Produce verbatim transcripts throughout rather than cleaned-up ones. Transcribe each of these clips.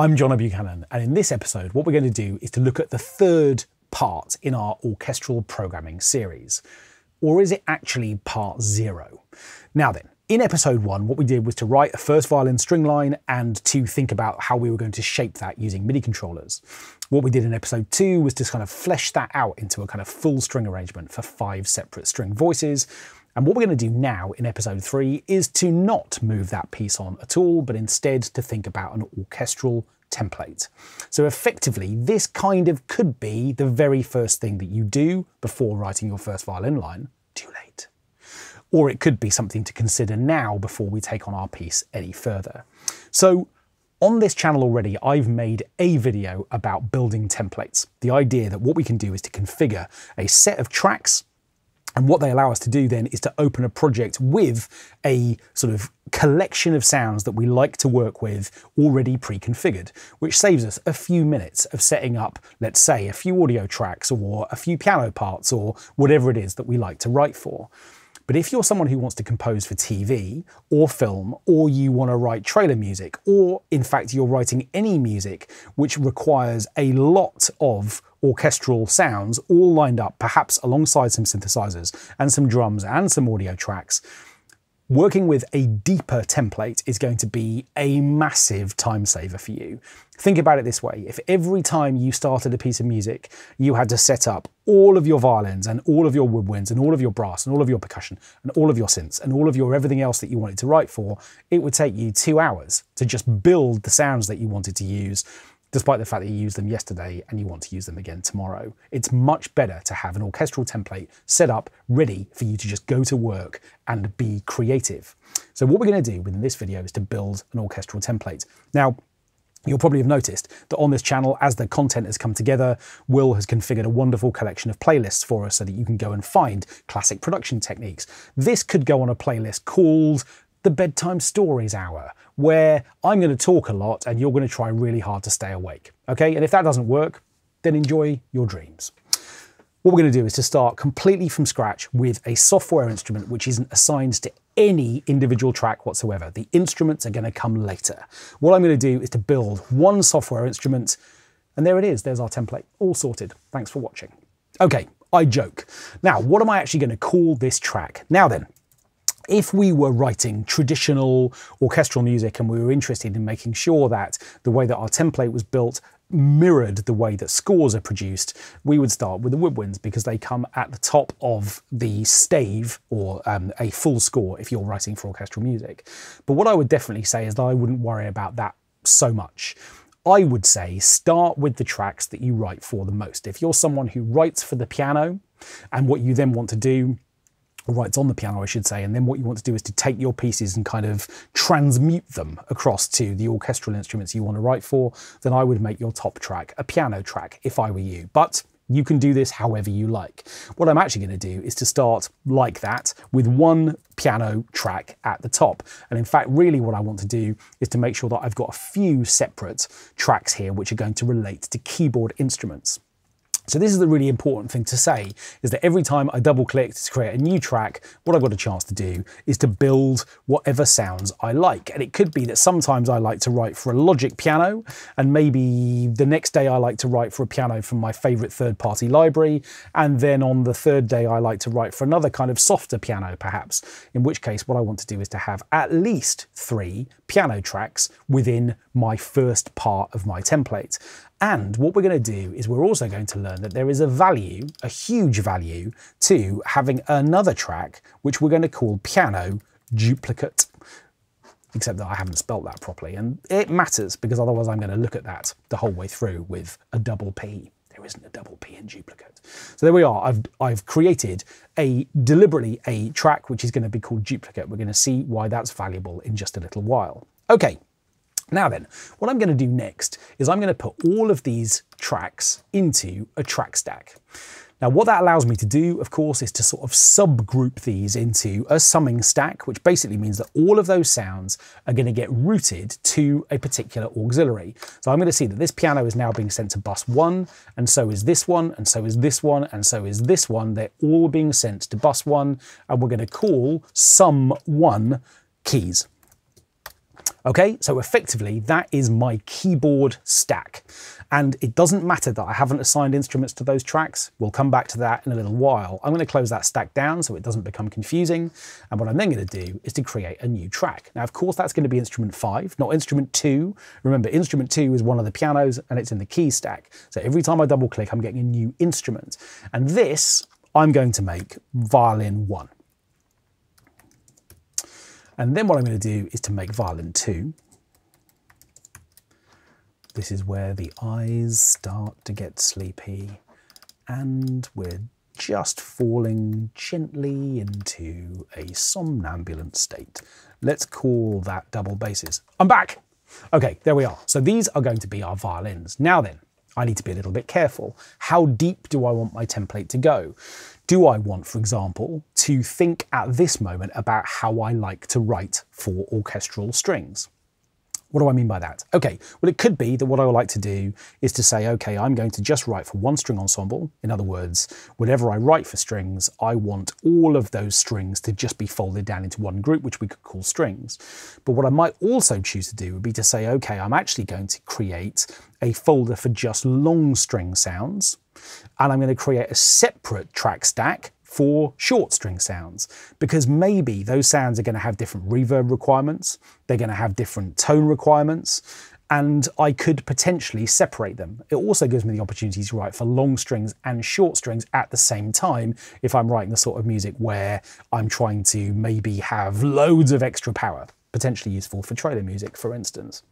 I'm John Buchanan, and in this episode what we're going to do is to look at the third part in our orchestral programming series. Or is it actually part zero? Now then, in episode one what we did was to write a first violin string line and to think about how we were going to shape that using MIDI controllers. What we did in episode two was to kind of flesh that out into a kind of full string arrangement for five separate string voices. And what we're going to do now in episode three is to not move that piece on at all, but instead to think about an orchestral template. So effectively, this kind of could be the very first thing that you do before writing your first violin line. Too late. Or it could be something to consider now before we take on our piece any further. So on this channel already, I've made a video about building templates. The idea that what we can do is to configure a set of tracks, and what they allow us to do then is to open a project with a sort of collection of sounds that we like to work with already pre-configured, which saves us a few minutes of setting up, let's say, a few audio tracks or a few piano parts or whatever it is that we like to write for. But if you're someone who wants to compose for T V or film, or you want to write trailer music, or in fact you're writing any music which requires a lot of orchestral sounds all lined up, perhaps alongside some synthesizers and some drums and some audio tracks, working with a deeper template is going to be a massive time saver for you. Think about it this way. If every time you started a piece of music, you had to set up all of your violins and all of your woodwinds and all of your brass and all of your percussion and all of your synths and all of your everything else that you wanted to write for, it would take you two hours to just build the sounds that you wanted to use, despite the fact that you used them yesterday and you want to use them again tomorrow. It's much better to have an orchestral template set up ready for you to just go to work and be creative. So what we're going to do within this video is to build an orchestral template. Now, you'll probably have noticed that on this channel, as the content has come together, Will has configured a wonderful collection of playlists for us so that you can go and find classic production techniques. This could go on a playlist called The Bedtime Stories Hour, where I'm going to talk a lot and you're going to try really hard to stay awake. Okay, and if that doesn't work, then enjoy your dreams. What we're going to do is to start completely from scratch with a software instrument which isn't assigned to any individual track whatsoever. The instruments are going to come later. What I'm going to do is to build one software instrument, and there it is. There's our template, all sorted. Thanks for watching. Okay, I joke. Now, what am I actually going to call this track? Now then, if we were writing traditional orchestral music and we were interested in making sure that the way that our template was built mirrored the way that scores are produced, we would start with the woodwinds because they come at the top of the stave, or um, a full score if you're writing for orchestral music. But what I would definitely say is that I wouldn't worry about that so much. I would say start with the tracks that you write for the most. If you're someone who writes for the piano, and what you then want to do writes on the piano, I should say, and then what you want to do is to take your pieces and kind of transmute them across to the orchestral instruments you want to write for, then I would make your top track a piano track if I were you. But you can do this however you like. What I'm actually going to do is to start like that with one piano track at the top. And in fact, really what I want to do is to make sure that I've got a few separate tracks here which are going to relate to keyboard instruments. So this is the really important thing to say, is that every time I double click to create a new track, what I've got a chance to do is to build whatever sounds I like. And it could be that sometimes I like to write for a Logic piano, and maybe the next day I like to write for a piano from my favorite third-party library, and then on the third day I like to write for another kind of softer piano perhaps, in which case what I want to do is to have at least three piano tracks within my first part of my template. And what we're going to do is we're also going to learn that there is a value, a huge value, to having another track, which we're going to call piano duplicate, except that I haven't spelt that properly. And it matters because otherwise I'm going to look at that the whole way through with a double P. There isn't a double P in duplicate. So there we are. I've, I've created a deliberately a track which is going to be called duplicate. We're going to see why that's valuable in just a little while. Okay. Now then, what I'm going to do next is I'm going to put all of these tracks into a track stack. Now what that allows me to do, of course, is to sort of subgroup these into a summing stack, which basically means that all of those sounds are going to get routed to a particular auxiliary. So I'm going to see that this piano is now being sent to bus one, and so is this one, and so is this one, and so is this one. They're all being sent to bus one, and we're going to call sum one keys. Okay, so effectively that is my keyboard stack. And it doesn't matter that I haven't assigned instruments to those tracks. We'll come back to that in a little while. I'm going to close that stack down so it doesn't become confusing. And what I'm then going to do is to create a new track. Now, of course, that's going to be instrument five, not instrument two. Remember, instrument two is one of the pianos and it's in the key stack. So every time I double click, I'm getting a new instrument. And this I'm going to make violin one. And then what I'm going to do is to make violin two. This is where the eyes start to get sleepy and we're just falling gently into a somnambulant state. Let's call that double basses. I'm back. Okay, there we are. So these are going to be our violins. Now then, I need to be a little bit careful. How deep do I want my template to go? Do I want, for example, to think at this moment about how I like to write for orchestral strings? What do I mean by that? Okay, well, it could be that what I would like to do is to say, okay, I'm going to just write for one string ensemble. In other words, whenever I write for strings, I want all of those strings to just be folded down into one group, which we could call strings. But what I might also choose to do would be to say, okay, I'm actually going to create a folder for just long string sounds, and I'm going to create a separate track stack for short string sounds, because maybe those sounds are going to have different reverb requirements, they're going to have different tone requirements, and I could potentially separate them. It also gives me the opportunity to write for long strings and short strings at the same time if I'm writing the sort of music where I'm trying to maybe have loads of extra power, potentially useful for trailer music, for instance.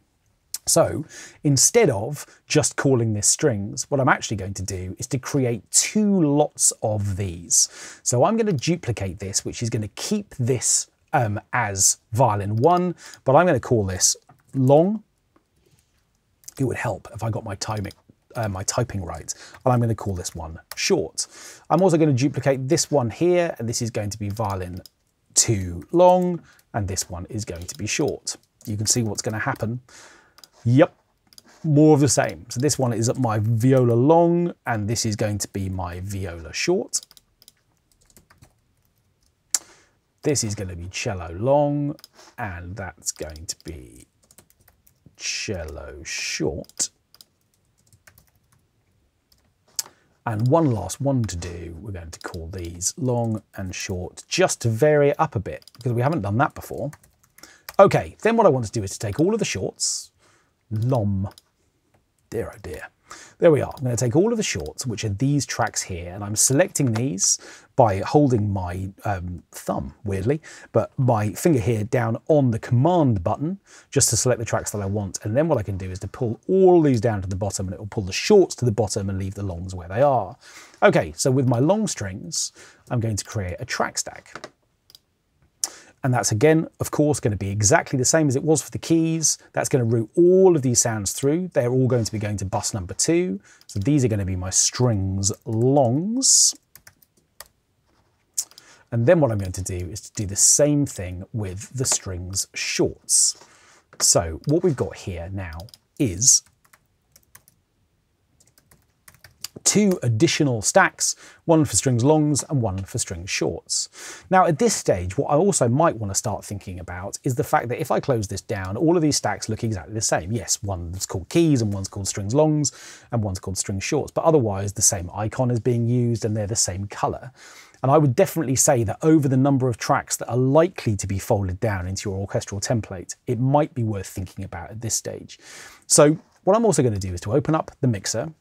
So instead of just calling this strings, what I'm actually going to do is to create two lots of these. So I'm going to duplicate this, which is going to keep this um, as violin one, but I'm going to call this long. It would help if I got my timing, uh, my typing right. And I'm going to call this one short. I'm also going to duplicate this one here, and this is going to be violin two long, and this one is going to be short. You can see what's going to happen. Yep, more of the same. So this one is my viola long, and this is going to be my viola short. This is going to be cello long, and that's going to be cello short. And one last one to do, we're going to call these long and short, just to vary it up a bit, because we haven't done that before. Okay, then what I want to do is to take all of the shorts, Lom. Dear oh dear. There we are. I'm going to take all of the shorts, which are these tracks here, and I'm selecting these by holding my um, thumb, weirdly, but my finger here down on the command button just to select the tracks that I want. And then what I can do is to pull all these down to the bottom, and it will pull the shorts to the bottom and leave the longs where they are. Okay, so with my long strings, I'm going to create a track stack. And that's, again, of course, going to be exactly the same as it was for the keys. That's going to route all of these sounds through. They're all going to be going to bus number two. So these are going to be my strings longs. And then what I'm going to do is to do the same thing with the strings shorts. So what we've got here now is two additional stacks, one for strings longs and one for strings shorts. Now at this stage, what I also might want to start thinking about is the fact that if I close this down, all of these stacks look exactly the same. Yes, one's called keys and one's called strings longs and one's called strings shorts, but otherwise the same icon is being used and they're the same color. And I would definitely say that over the number of tracks that are likely to be folded down into your orchestral template, it might be worth thinking about at this stage. So what I'm also going to do is to open up the mixer,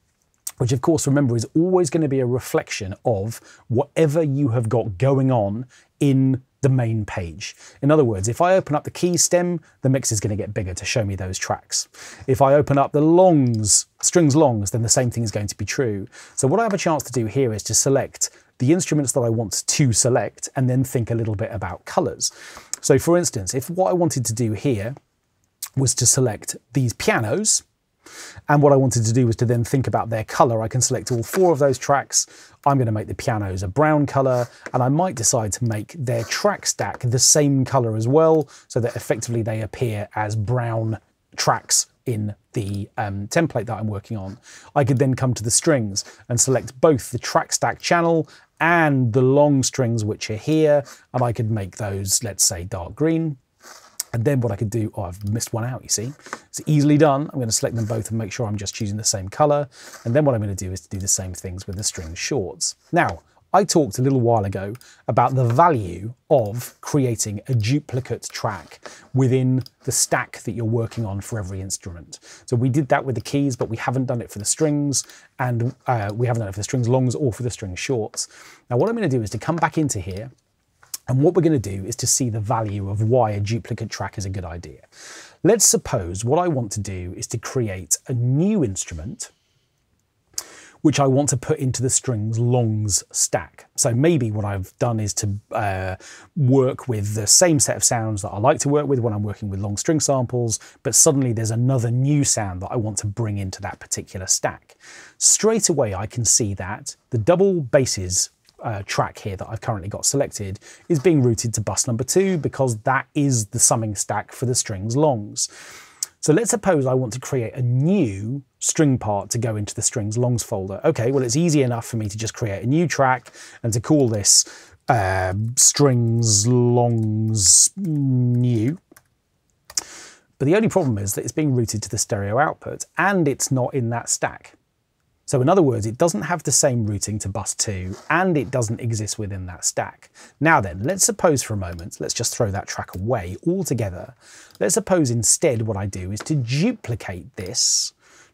which of course, remember, is always going to be a reflection of whatever you have got going on in the main page. In other words, if I open up the key stem, the mix is going to get bigger to show me those tracks. If I open up the longs, strings longs, then the same thing is going to be true. So what I have a chance to do here is to select the instruments that I want to select and then think a little bit about colors. So for instance, if what I wanted to do here was to select these pianos, and what I wanted to do was to then think about their color, I can select all four of those tracks. I'm going to make the pianos a brown color, and I might decide to make their track stack the same color as well, so that effectively they appear as brown tracks in the um, template that I'm working on. I could then come to the strings and select both the track stack channel and the long strings, which are here, and I could make those, let's say, dark green. And then what I could do, oh, I've missed one out, you see. It's easily done. I'm going to select them both and make sure I'm just choosing the same color. And then what I'm going to do is to do the same things with the string shorts. Now, I talked a little while ago about the value of creating a duplicate track within the stack that you're working on for every instrument. So we did that with the keys, but we haven't done it for the strings, and uh, we haven't done it for the strings longs or for the string shorts. Now what I'm going to do is to come back into here, and what we're going to do is to see the value of why a duplicate track is a good idea. Let's suppose what I want to do is to create a new instrument which I want to put into the strings longs stack. So maybe what I've done is to uh, work with the same set of sounds that I like to work with when I'm working with long string samples, but suddenly there's another new sound that I want to bring into that particular stack. Straight away I can see that the double basses Uh, track here that I've currently got selected is being routed to bus number two because that is the summing stack for the strings longs. So let's suppose I want to create a new string part to go into the strings longs folder. Okay, well it's easy enough for me to just create a new track and to call this uh, strings longs new. But the only problem is that it's being routed to the stereo output and it's not in that stack. So in other words, it doesn't have the same routing to bus two and it doesn't exist within that stack. Now then, let's suppose for a moment, let's just throw that track away altogether. Let's suppose instead what I do is to duplicate this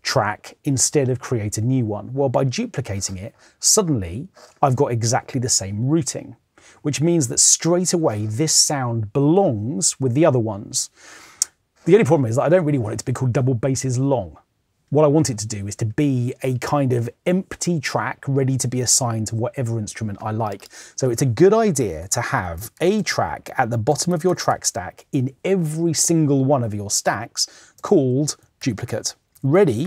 track instead of create a new one. Well, by duplicating it, suddenly I've got exactly the same routing, which means that straight away this sound belongs with the other ones. The only problem is that I don't really want it to be called double basses long. What I want it to do is to be a kind of empty track ready to be assigned to whatever instrument I like. So it's a good idea to have a track at the bottom of your track stack in every single one of your stacks called duplicate, ready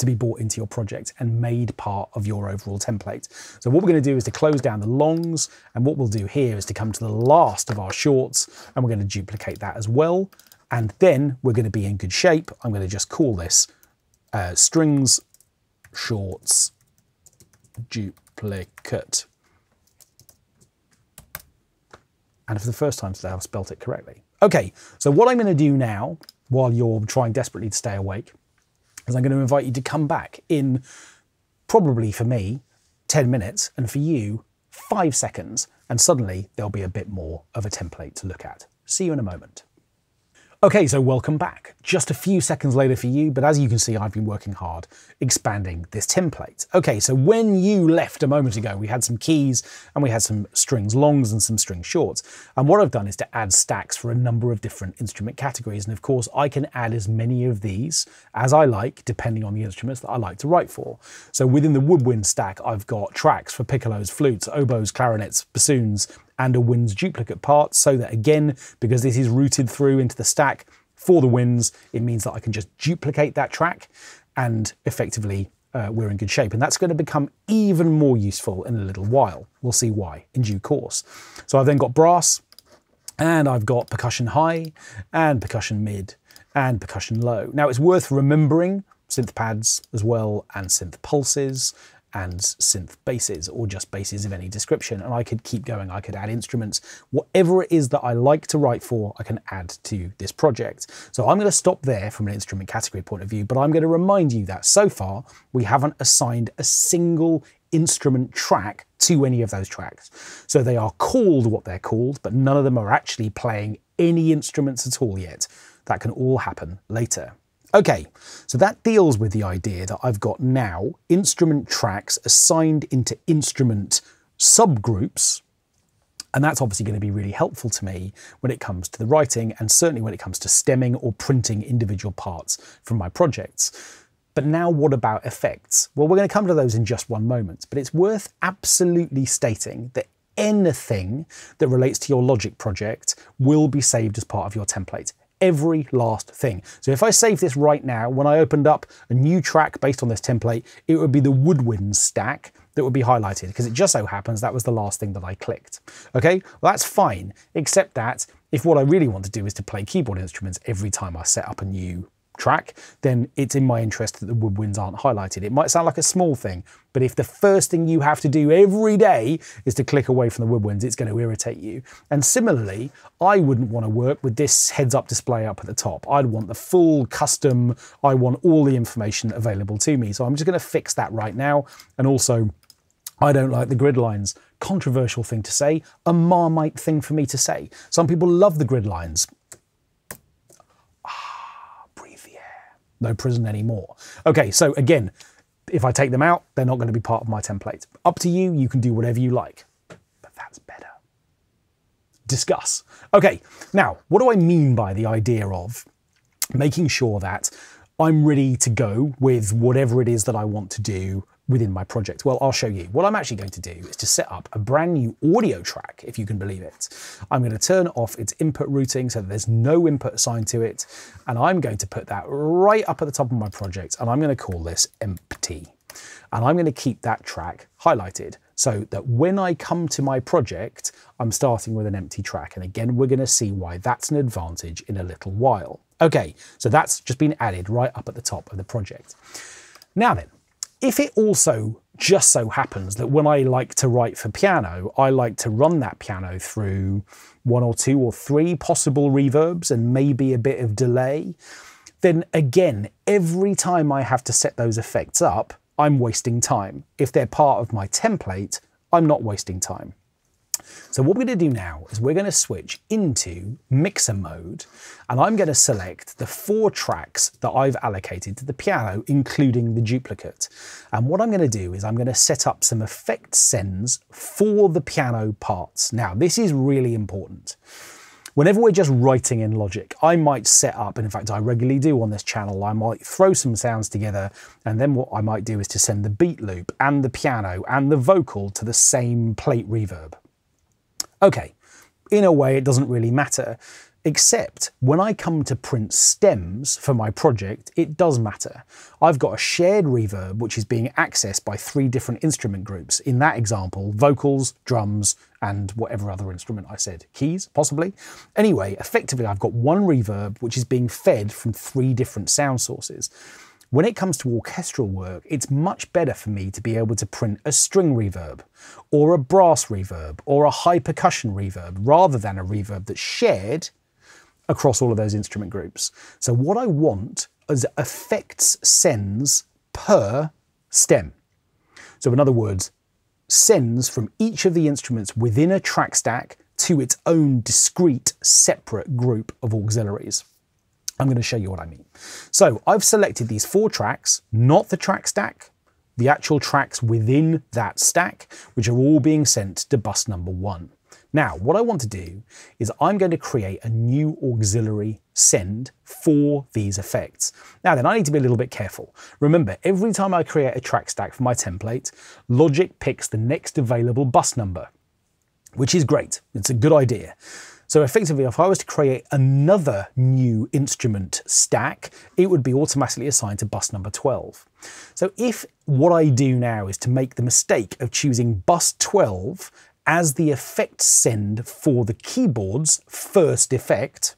to be brought into your project and made part of your overall template. So what we're going to do is to close down the longs, and what we'll do here is to come to the last of our shorts and we're going to duplicate that as well. And then we're going to be in good shape. I'm going to just call this Uh, strings shorts duplicate. And for the first time today I've spelt it correctly. Okay, so what I'm going to do now, while you're trying desperately to stay awake, is I'm going to invite you to come back in, probably for me, ten minutes, and for you, five seconds, and suddenly there'll be a bit more of a template to look at. See you in a moment. Okay, so welcome back. Just a few seconds later for you, but as you can see, I've been working hard expanding this template. Okay, so when you left a moment ago, we had some keys and we had some strings longs and some string shorts. And what I've done is to add stacks for a number of different instrument categories. And of course, I can add as many of these as I like, depending on the instruments that I like to write for. So within the woodwind stack, I've got tracks for piccolos, flutes, oboes, clarinets, bassoons, and a winds duplicate part, so that again, because this is routed through into the stack for the winds, it means that I can just duplicate that track and effectively uh, we're in good shape. And that's going to become even more useful in a little while. We'll see why in due course. So I've then got brass, and I've got percussion high and percussion mid and percussion low. Now it's worth remembering synth pads as well, and synth pulses, and synth basses, or just basses of any description. And I could keep going. I could add instruments. Whatever it is that I like to write for, I can add to this project. So I'm going to stop there from an instrument category point of view, but I'm going to remind you that so far we haven't assigned a single instrument track to any of those tracks. So they are called what they're called, but none of them are actually playing any instruments at all yet. That can all happen later. Okay, so that deals with the idea that I've got now instrument tracks assigned into instrument subgroups, and that's obviously going to be really helpful to me when it comes to the writing, and certainly when it comes to stemming or printing individual parts from my projects. But now what about effects? Well, we're going to come to those in just one moment, but it's worth absolutely stating that anything that relates to your Logic project will be saved as part of your template. Every last thing. So if I save this right now, when I opened up a new track based on this template, it would be the woodwind stack that would be highlighted, because it just so happens that was the last thing that I clicked. Okay, well, that's fine, except that if what I really want to do is to play keyboard instruments every time I set up a new track, then it's in my interest that the woodwinds aren't highlighted. It might sound like a small thing, but if the first thing you have to do every day is to click away from the woodwinds, it's going to irritate you. And similarly, I wouldn't want to work with this heads-up display up at the top. I'd want the full custom, I want all the information available to me. So I'm just going to fix that right now. And also, I don't like the grid lines. Controversial thing to say, a Marmite thing for me to say. Some people love the grid lines. Ah, breathe the air. No prison anymore. Okay, so again, if I take them out, they're not going to be part of my template. Up to you, you can do whatever you like, but that's better. Discuss. Okay, now, what do I mean by the idea of making sure that I'm ready to go with whatever it is that I want to do within my project? Well, I'll show you. What I'm actually going to do is to set up a brand new audio track, if you can believe it. I'm going to turn off its input routing so that there's no input assigned to it. And I'm going to put that right up at the top of my project. And I'm going to call this empty. And I'm going to keep that track highlighted so that when I come to my project, I'm starting with an empty track. And again, we're going to see why that's an advantage in a little while. Okay, so that's just been added right up at the top of the project. Now then, if it also just so happens that when I like to write for piano, I like to run that piano through one or two or three possible reverbs and maybe a bit of delay, then again, every time I have to set those effects up, I'm wasting time. If they're part of my template, I'm not wasting time. So what we're going to do now is we're going to switch into mixer mode, and I'm going to select the four tracks that I've allocated to the piano, including the duplicate. And what I'm going to do is I'm going to set up some effect sends for the piano parts. Now, this is really important. Whenever we're just writing in Logic, I might set up, and in fact I regularly do on this channel, I might throw some sounds together, and then what I might do is to send the beat loop and the piano and the vocal to the same plate reverb. Okay, in a way it doesn't really matter, except when I come to print stems for my project, it does matter. I've got a shared reverb which is being accessed by three different instrument groups. In that example, vocals, drums, and whatever other instrument I said, keys, possibly. Anyway, effectively I've got one reverb which is being fed from three different sound sources. When it comes to orchestral work, it's much better for me to be able to print a string reverb, or a brass reverb, or a high percussion reverb, rather than a reverb that's shared across all of those instrument groups. So what I want is effects sends per stem. So in other words, sends from each of the instruments within a track stack to its own discrete, separate group of auxiliaries. I'm going to show you what I mean. So I've selected these four tracks, not the track stack, the actual tracks within that stack, which are all being sent to bus number one. Now, what I want to do is I'm going to create a new auxiliary send for these effects. Now then, I need to be a little bit careful. Remember, every time I create a track stack for my template, Logic picks the next available bus number, which is great. It's a good idea. So effectively, if I was to create another new instrument stack, it would be automatically assigned to bus number twelve. So if what I do now is to make the mistake of choosing bus twelve as the effect send for the keyboard's first effect,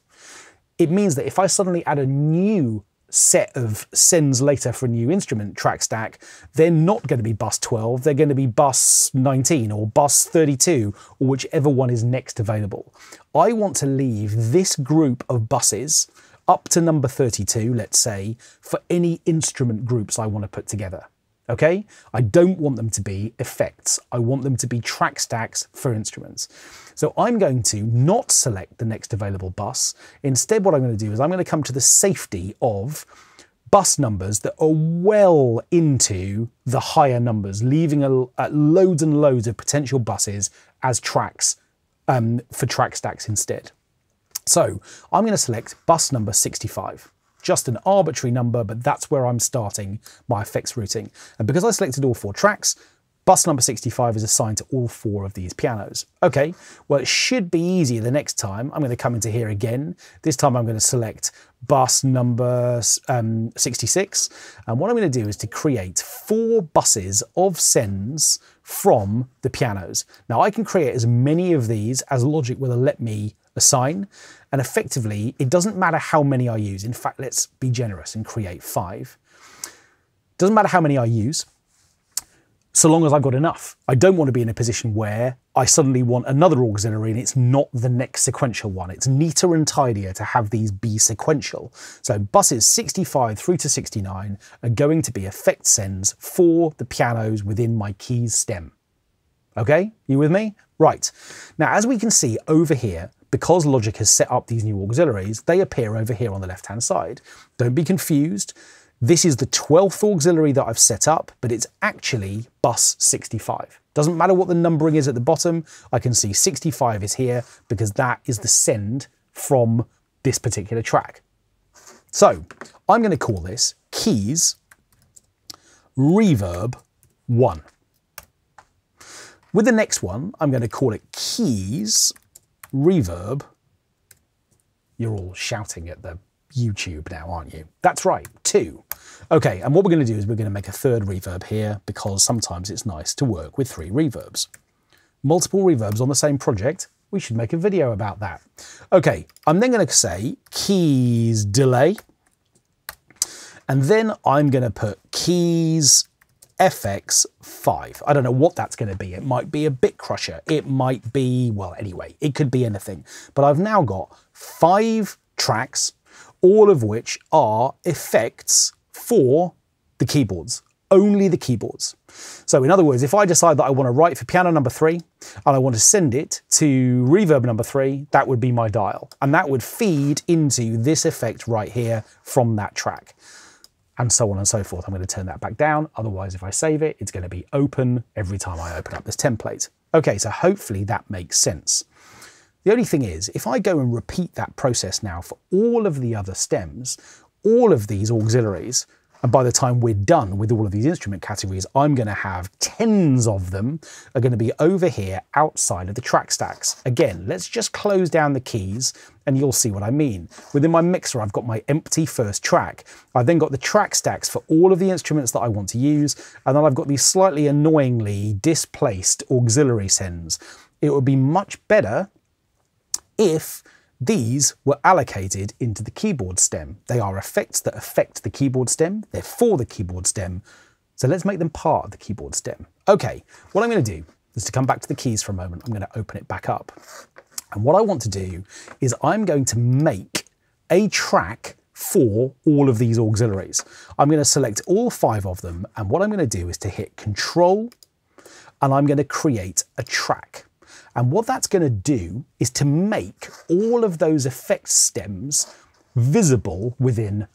it means that if I suddenly add a new set of sends later for a new instrument track stack, they're not going to be bus twelve, they're going to be bus nineteen or bus thirty-two, or whichever one is next available. I want to leave this group of buses up to number thirty-two, let's say, for any instrument groups I want to put together. Okay? I don't want them to be effects. I want them to be track stacks for instruments. So I'm going to not select the next available bus. Instead, what I'm going to do is I'm going to come to the safety of bus numbers that are well into the higher numbers, leaving a, a loads and loads of potential buses as tracks um, for track stacks instead. So I'm going to select bus number sixty-five. Just an arbitrary number, but that's where I'm starting my effects routing. And because I selected all four tracks, Bus number sixty-five is assigned to all four of these pianos. Okay, well, it should be easier the next time. I'm going to come into here again. This time I'm going to select bus number um, sixty-six. And what I'm going to do is to create four buses of sends from the pianos. Now, I can create as many of these as Logic will let me assign. And effectively, it doesn't matter how many I use. In fact, let's be generous and create five. Doesn't matter how many I use, so long as I've got enough. I don't want to be in a position where I suddenly want another auxiliary and it's not the next sequential one. It's neater and tidier to have these be sequential. So buses sixty-five through to sixty-nine are going to be effect sends for the pianos within my keys stem. Okay, you with me? Right. Now, as we can see over here, because Logic has set up these new auxiliaries, they appear over here on the left-hand side. Don't be confused. This is the twelfth auxiliary that I've set up, but it's actually bus sixty-five. Doesn't matter what the numbering is at the bottom, I can see sixty-five is here because that is the send from this particular track. So I'm going to call this keys reverb one. With the next one, I'm going to call it keys reverb. You're all shouting at the YouTube now, aren't you? That's right, two. Okay, and what we're going to do is we're going to make a third reverb here because sometimes it's nice to work with three reverbs. Multiple reverbs on the same project, we should make a video about that. Okay, I'm then going to say keys delay, and then I'm going to put keys F X five. I don't know what that's going to be. It might be a bit crusher. It might be, well, anyway, it could be anything. But I've now got five tracks, all of which are effects for the keyboards, only the keyboards. So in other words, if I decide that I want to write for piano number three and I want to send it to reverb number three, that would be my dial. And that would feed into this effect right here from that track. And so on and so forth. I'm going to turn that back down. Otherwise, if I save it, it's going to be open every time I open up this template. Okay, so hopefully that makes sense. The only thing is, if I go and repeat that process now for all of the other stems, all of these auxiliaries, and by the time we're done with all of these instrument categories, I'm going to have tens of them are going to be over here outside of the track stacks. Again, let's just close down the keys and you'll see what I mean. Within my mixer, I've got my empty first track. I've then got the track stacks for all of the instruments that I want to use. And then I've got these slightly annoyingly displaced auxiliary sends. It would be much better if these were allocated into the keyboard stem. They are effects that affect the keyboard stem. They're for the keyboard stem. So let's make them part of the keyboard stem. Okay, what I'm going to do is to come back to the keys for a moment. I'm going to open it back up. And what I want to do is I'm going to make a track for all of these auxiliaries. I'm going to select all five of them. And what I'm going to do is to hit Control, and I'm going to create a track. And what that's going to do is to make all of those effect stems visible within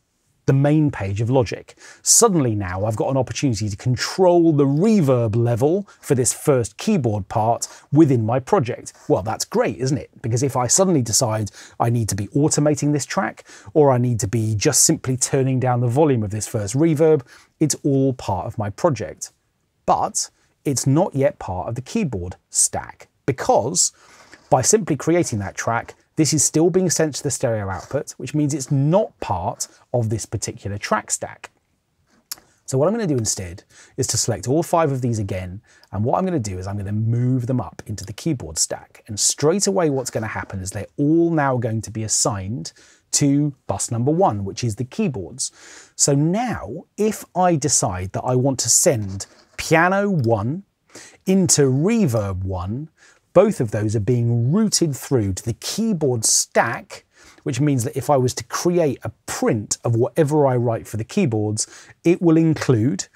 the main page of Logic. Suddenly now I've got an opportunity to control the reverb level for this first keyboard part within my project. Well, that's great, isn't it? Because if I suddenly decide I need to be automating this track, or I need to be just simply turning down the volume of this first reverb, it's all part of my project. But it's not yet part of the keyboard stack, because by simply creating that track, this is still being sent to the stereo output, which means it's not part of this particular track stack. So what I'm going to do instead is to select all five of these again. And what I'm going to do is I'm going to move them up into the keyboard stack. And straight away, what's going to happen is they're all now going to be assigned to bus number one, which is the keyboards. So now if I decide that I want to send piano one into reverb one, both of those are being routed through to the keyboard stack, which means that if I was to create a print of whatever I write for the keyboards, it will include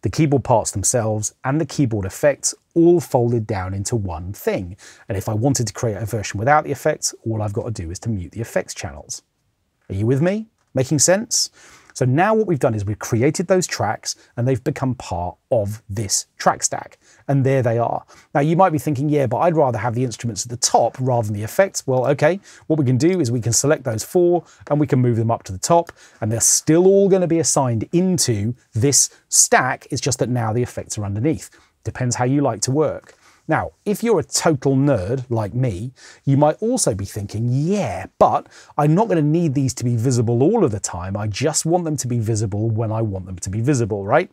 the keyboard parts themselves and the keyboard effects all folded down into one thing. And if I wanted to create a version without the effects, all I've got to do is to mute the effects channels. Are you with me? Making sense? So now what we've done is we've created those tracks and they've become part of this track stack. And there they are. Now you might be thinking, yeah, but I'd rather have the instruments at the top rather than the effects. Well, okay, what we can do is we can select those four and we can move them up to the top, and they're still all going to be assigned into this stack. It's just that now the effects are underneath. Depends how you like to work. Now, if you're a total nerd like me, you might also be thinking, yeah, but I'm not going to need these to be visible all of the time. I just want them to be visible when I want them to be visible, right?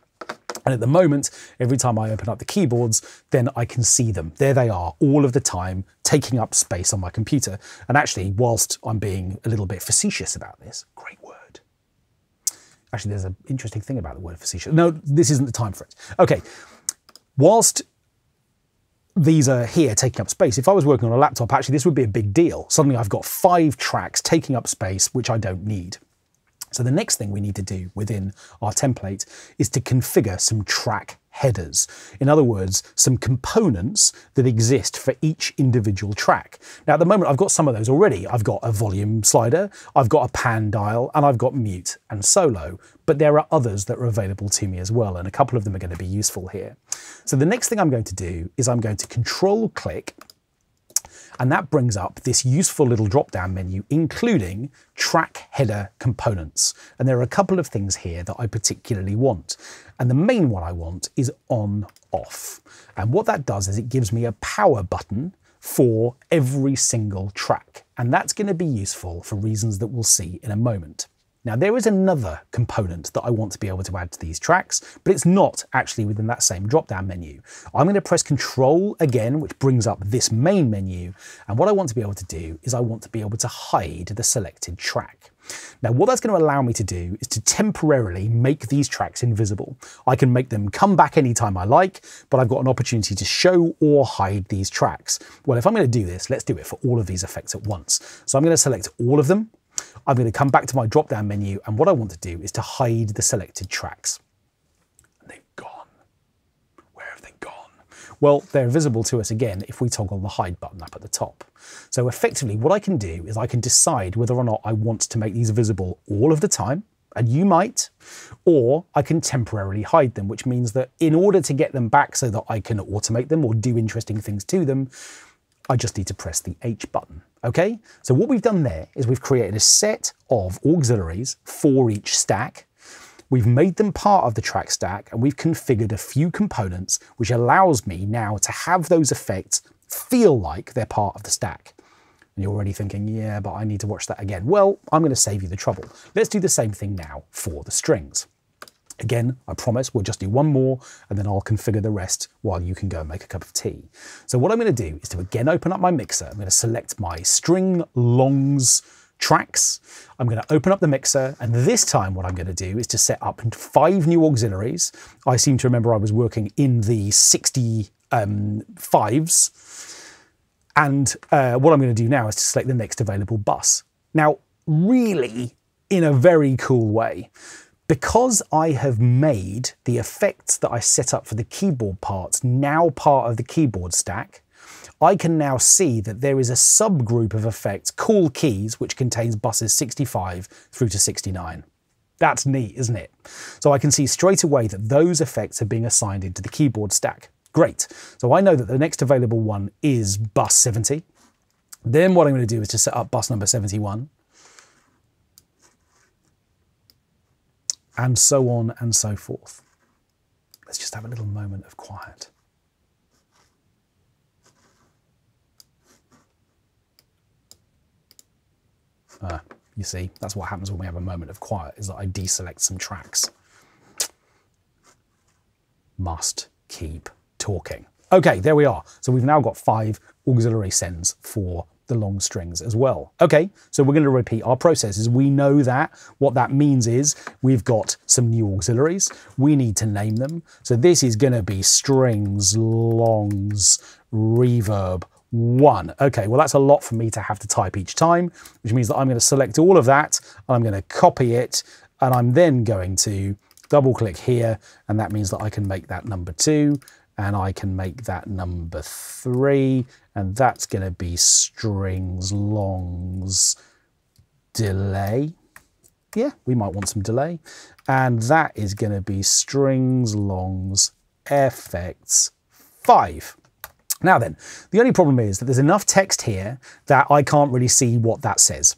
And at the moment, every time I open up the keyboards, then I can see them. There they are all of the time, taking up space on my computer. And actually, whilst I'm being a little bit facetious about this, great word. Actually, there's an interesting thing about the word facetious. No, this isn't the time for it. Okay, whilst these are here taking up space, if I was working on a laptop, actually this would be a big deal. Suddenly I've got five tracks taking up space, which I don't need. So the next thing we need to do within our template is to configure some track headers. In other words, some components that exist for each individual track. Now at the moment I've got some of those already. I've got a volume slider, I've got a pan dial, and I've got mute and solo, but there are others that are available to me as well, and a couple of them are going to be useful here. So the next thing I'm going to do is I'm going to control click, and that brings up this useful little drop-down menu, including track header components. And there are a couple of things here that I particularly want. And the main one I want is on off. And what that does is it gives me a power button for every single track. And that's going to be useful for reasons that we'll see in a moment. Now there is another component that I want to be able to add to these tracks, but it's not actually within that same drop-down menu. I'm going to press Control again, which brings up this main menu. And what I want to be able to do is I want to be able to hide the selected track. Now what that's going to allow me to do is to temporarily make these tracks invisible. I can make them come back anytime I like, but I've got an opportunity to show or hide these tracks. Well, if I'm going to do this, let's do it for all of these effects at once. So I'm going to select all of them. I'm going to come back to my drop-down menu, and what I want to do is to hide the selected tracks. And they've gone. Where have they gone? Well, they're visible to us again if we toggle the hide button up at the top. So effectively, what I can do is I can decide whether or not I want to make these visible all of the time, and you might, or I can temporarily hide them, which means that in order to get them back so that I can automate them or do interesting things to them, I just need to press the H button. Okay, so what we've done there is we've created a set of auxiliaries for each stack. We've made them part of the track stack, and we've configured a few components, which allows me now to have those effects feel like they're part of the stack. And you're already thinking, yeah, but I need to watch that again. Well, I'm going to save you the trouble. Let's do the same thing now for the strings. Again, I promise we'll just do one more, and then I'll configure the rest while you can go and make a cup of tea. So what I'm going to do is to again open up my mixer. I'm going to select my string longs tracks. I'm going to open up the mixer, and this time what I'm going to do is to set up five new auxiliaries. I seem to remember I was working in the sixty um, fives. And uh, what I'm going to do now is to select the next available bus. Now, really in a very cool way, because I have made the effects that I set up for the keyboard parts now part of the keyboard stack, I can now see that there is a subgroup of effects called keys, which contains buses sixty-five through to sixty-nine. That's neat, isn't it? So I can see straight away that those effects are being assigned into the keyboard stack. Great. So I know that the next available one is bus seventy. Then what I'm going to do is to set up bus number seventy-one. And so on and so forth. Let's just have a little moment of quiet. Ah, you see, that's what happens when we have a moment of quiet, is that I deselect some tracks. Must keep talking. Okay, there we are. So we've now got five auxiliary sends for the long strings as well. Okay, so we're going to repeat our processes. We know that what that means is we've got some new auxiliaries. We need to name them. So this is going to be strings, longs, reverb one. Okay, well, that's a lot for me to have to type each time, which means that I'm going to select all of that, and I'm going to copy it, and I'm then going to double click here, and that means that I can make that number two, and I can make that number three, and that's going to be strings, longs, delay. Yeah, we might want some delay. And that is going to be strings, longs, effects, five. Now then, the only problem is that there's enough text here that I can't really see what that says.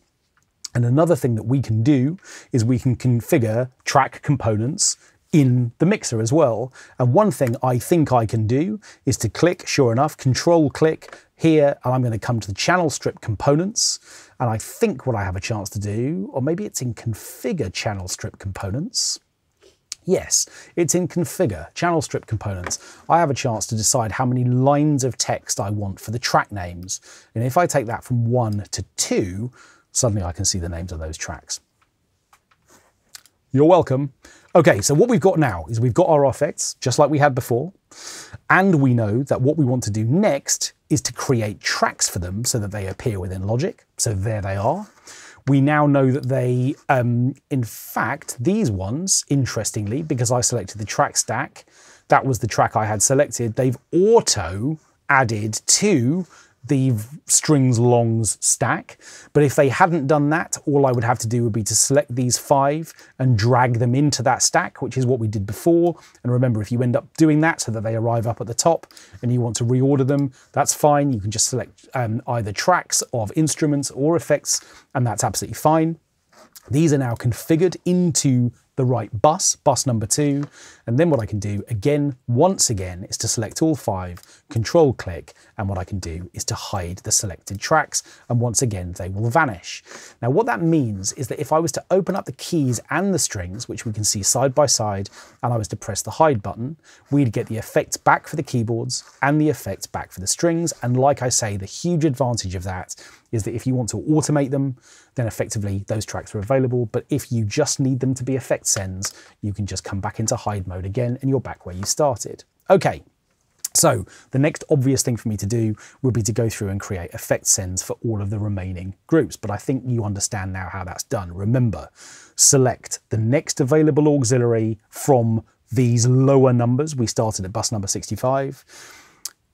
And another thing that we can do is we can configure track components in the mixer as well. And one thing I think I can do is to click, sure enough, control click here, and I'm going to come to the channel strip components. And I think what I have a chance to do, or maybe it's in configure channel strip components. Yes, it's in configure channel strip components. I have a chance to decide how many lines of text I want for the track names. And if I take that from one to two, suddenly I can see the names of those tracks. You're welcome. Okay, so what we've got now is we've got our effects, just like we had before, and we know that what we want to do next is to create tracks for them so that they appear within Logic. So there they are. We now know that they, um, in fact, these ones, interestingly, because I selected the track stack, that was the track I had selected, they've auto added to the strings longs stack. But if they hadn't done that, all I would have to do would be to select these five and drag them into that stack, which is what we did before. And remember, if you end up doing that so that they arrive up at the top and you want to reorder them, that's fine. You can just select um, either tracks of instruments or effects, and that's absolutely fine. These are now configured into the right bus, bus number two. And then what I can do again, once again, is to select all five, control click, and what I can do is to hide the selected tracks. And once again, they will vanish. Now, what that means is that if I was to open up the keys and the strings, which we can see side by side, and I was to press the hide button, we'd get the effects back for the keyboards and the effects back for the strings. And like I say, the huge advantage of that is that if you want to automate them, then effectively those tracks are available. But if you just need them to be effects sends, you can just come back into hide mode again and you're back where you started. Okay, so the next obvious thing for me to do would be to go through and create effect sends for all of the remaining groups, but I think you understand now how that's done. Remember, select the next available auxiliary from these lower numbers. We started at bus number sixty-five,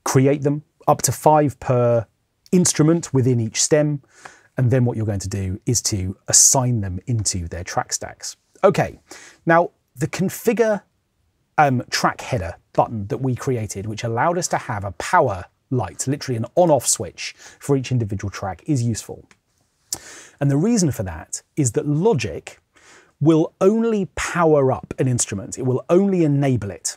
create them up to five per instrument within each stem, and then what you're going to do is to assign them into their track stacks. Okay, now the configure um, track header button that we created, which allowed us to have a power light, literally an on-off switch for each individual track, is useful. And the reason for that is that Logic will only power up an instrument, it will only enable it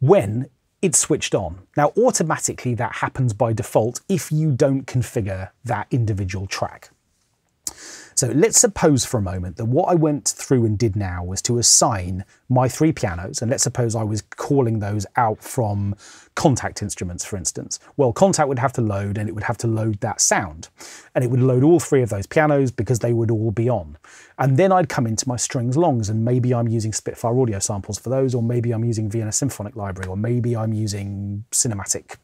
when it's switched on. Now, automatically that happens by default if you don't configure that individual track. So let's suppose for a moment that what I went through and did now was to assign my three pianos, and let's suppose I was calling those out from Kontakt instruments, for instance. Well, Kontakt would have to load, and it would have to load that sound, and it would load all three of those pianos because they would all be on. And then I'd come into my strings longs, and maybe I'm using Spitfire audio samples for those, or maybe I'm using Vienna Symphonic Library, or maybe I'm using cinematic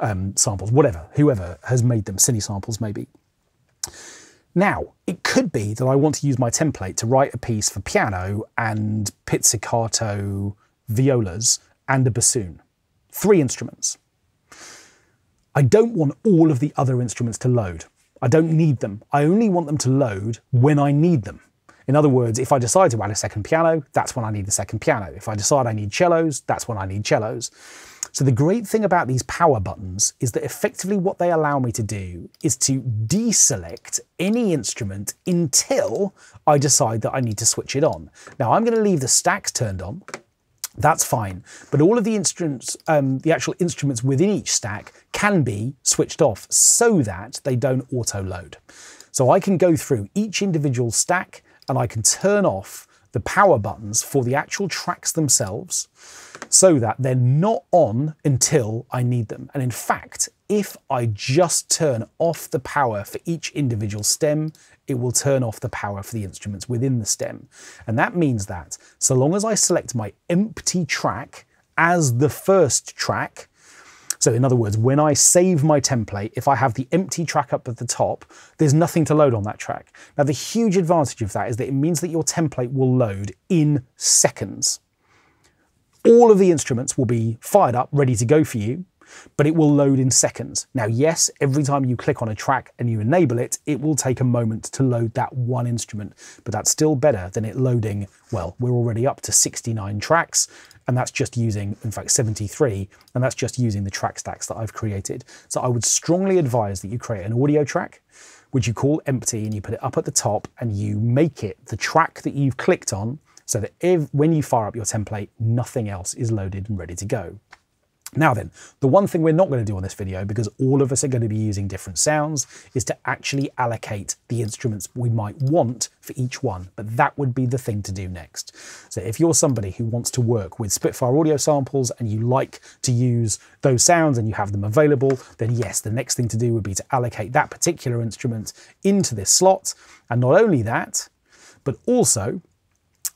um, samples, whatever, whoever has made them, cine samples maybe. Now, it could be that I want to use my template to write a piece for piano and pizzicato violas and a bassoon. Three instruments. I don't want all of the other instruments to load. I don't need them. I only want them to load when I need them. In other words, if I decide to add a second piano, that's when I need the second piano. If I decide I need cellos, that's when I need cellos. So the great thing about these power buttons is that effectively what they allow me to do is to deselect any instrument until I decide that I need to switch it on. Now, I'm going to leave the stacks turned on. That's fine. But all of the instruments, um, the actual instruments within each stack can be switched off so that they don't auto-load. So I can go through each individual stack and I can turn off the power buttons for the actual tracks themselves so that they're not on until I need them. And in fact, if I just turn off the power for each individual stem, it will turn off the power for the instruments within the stem. And that means that so long as I select my empty track as the first track, so in other words, when I save my template, if I have the empty track up at the top, there's nothing to load on that track. Now, the huge advantage of that is that it means that your template will load in seconds. All of the instruments will be fired up, ready to go for you, but it will load in seconds. Now, yes, every time you click on a track and you enable it, it will take a moment to load that one instrument, but that's still better than it loading, well, we're already up to sixty-nine tracks, and that's just using, in fact, seventy-three, and that's just using the track stacks that I've created. So I would strongly advise that you create an audio track, which you call empty, and you put it up at the top, and you make it the track that you've clicked on, so that if, when you fire up your template, nothing else is loaded and ready to go. Now then, the one thing we're not going to do on this video, because all of us are going to be using different sounds, is to actually allocate the instruments we might want for each one, but that would be the thing to do next. So if you're somebody who wants to work with Spitfire audio samples and you like to use those sounds and you have them available, then yes, the next thing to do would be to allocate that particular instrument into this slot. And not only that, but also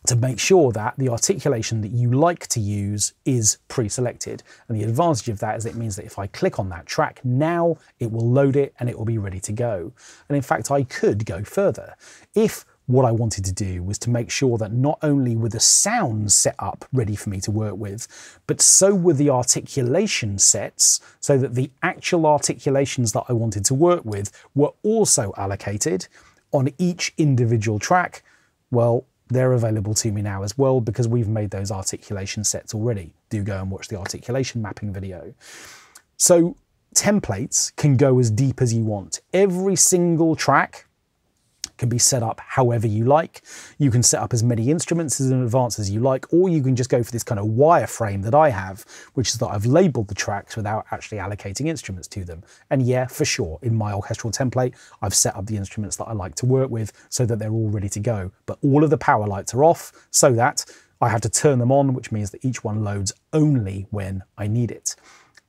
to make sure that the articulation that you like to use is pre-selected. And the advantage of that is it means that if I click on that track now, it will load it and it will be ready to go. And in fact, I could go further. If what I wanted to do was to make sure that not only were the sounds set up ready for me to work with, but so were the articulation sets, so that the actual articulations that I wanted to work with were also allocated on each individual track, well, they're available to me now as well, because we've made those articulation sets already. Do go and watch the articulation mapping video. So templates can go as deep as you want. Every single track can be set up however you like. You can set up as many instruments in advance as you like, or you can just go for this kind of wireframe that I have, which is that I've labelled the tracks without actually allocating instruments to them. And yeah, for sure, in my orchestral template, I've set up the instruments that I like to work with so that they're all ready to go. But all of the power lights are off so that I have to turn them on, which means that each one loads only when I need it.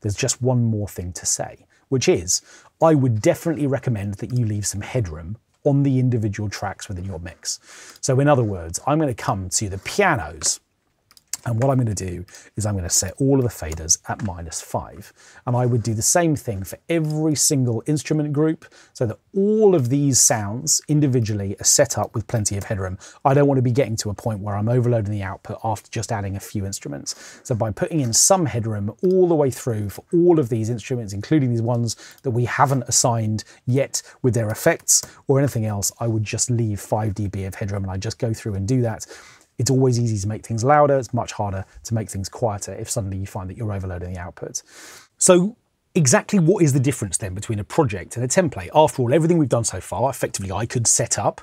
There's just one more thing to say, which is I would definitely recommend that you leave some headroom on the individual tracks within your mix. So in other words, I'm going to come to the pianos, and what I'm going to do is I'm going to set all of the faders at minus five. And I would do the same thing for every single instrument group, so that all of these sounds individually are set up with plenty of headroom. I don't want to be getting to a point where I'm overloading the output after just adding a few instruments. So by putting in some headroom all the way through for all of these instruments, including these ones that we haven't assigned yet with their effects or anything else, I would just leave five D B of headroom, and I just go through and do that. It's always easy to make things louder. It's much harder to make things quieter if suddenly you find that you're overloading the output. So exactly what is the difference then between a project and a template? After all, everything we've done so far, effectively I could set up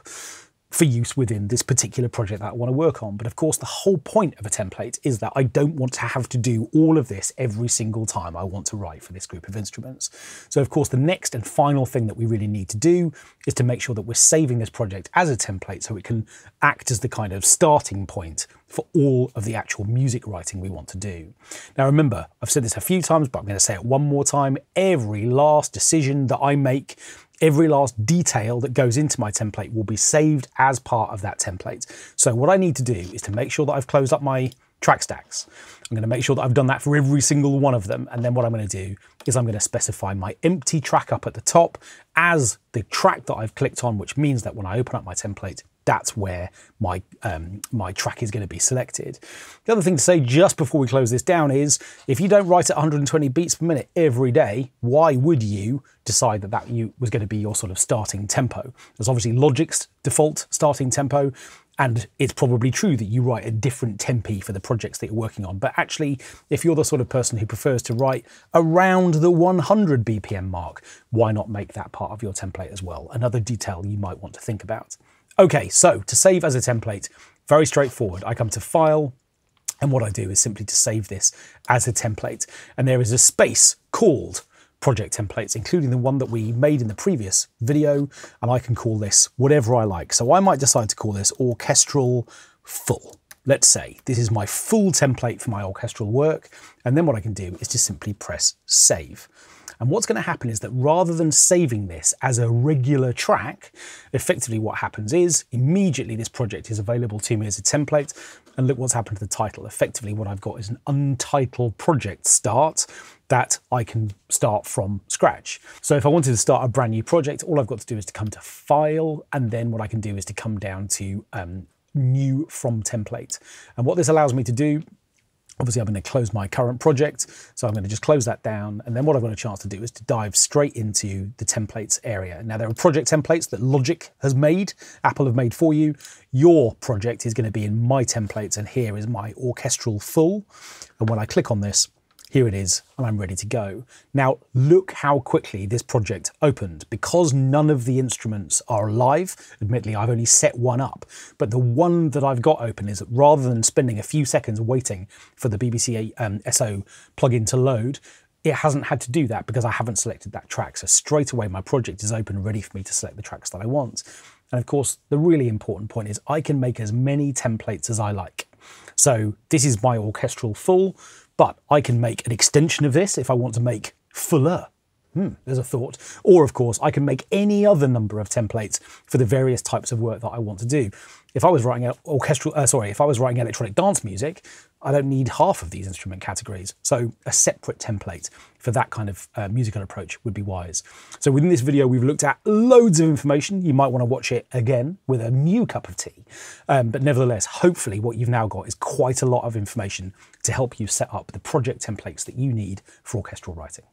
for use within this particular project that I want to work on. But of course, the whole point of a template is that I don't want to have to do all of this every single time I want to write for this group of instruments. So of course, the next and final thing that we really need to do is to make sure that we're saving this project as a template so it can act as the kind of starting point for all of the actual music writing we want to do. Now remember, I've said this a few times, but I'm going to say it one more time. Every last decision that I make, every last detail that goes into my template will be saved as part of that template. So what I need to do is to make sure that I've closed up my track stacks. I'm going to make sure that I've done that for every single one of them. And then what I'm going to do is I'm going to specify my empty track up at the top as the track that I've clicked on, which means that when I open up my template, that's where my, um, my track is going to be selected. The other thing to say just before we close this down is, if you don't write at one hundred twenty beats per minute every day, why would you decide that that you, was going to be your sort of starting tempo? There's obviously Logic's default starting tempo, and it's probably true that you write a different tempi for the projects that you're working on. But actually, if you're the sort of person who prefers to write around the one hundred B P M mark, why not make that part of your template as well? Another detail you might want to think about. Okay, so to save as a template, very straightforward. I come to File, and what I do is simply to save this as a template. And there is a space called Project Templates, including the one that we made in the previous video, and I can call this whatever I like. So I might decide to call this Orchestral Full. Let's say this is my full template for my orchestral work, and then what I can do is just simply press Save. And what's going to happen is that rather than saving this as a regular track, effectively what happens is immediately this project is available to me as a template. And look what's happened to the title. Effectively what I've got is an untitled project start that I can start from scratch. So if I wanted to start a brand new project, all I've got to do is to come to File, and then what I can do is to come down to um, New From Template. And what this allows me to do, obviously I'm going to close my current project, so I'm going to just close that down. And then what I've got a chance to do is to dive straight into the templates area. Now there are project templates that Logic has made, Apple have made for you. Your project is going to be in My Templates, and here is my Orchestral Full. And when I click on this, Here it is, and I'm ready to go. Now, look how quickly this project opened. Because none of the instruments are live, admittedly, I've only set one up, but the one that I've got open is that rather than spending a few seconds waiting for the B B C um, S O plugin to load, it hasn't had to do that because I haven't selected that track. So straight away, my project is open, ready for me to select the tracks that I want. And of course, the really important point is I can make as many templates as I like. So this is my orchestral full, but I can make an extension of this if I want to make fuller. Hmm, there's a thought. Or of course, I can make any other number of templates for the various types of work that I want to do. If I was writing orchestral, uh, sorry, if I was writing electronic dance music, I don't need half of these instrument categories. So a separate template for that kind of uh, musical approach would be wise. So within this video, we've looked at loads of information. You might want to watch it again with a new cup of tea. Um, but nevertheless, hopefully what you've now got is quite a lot of information to help you set up the project templates that you need for orchestral writing.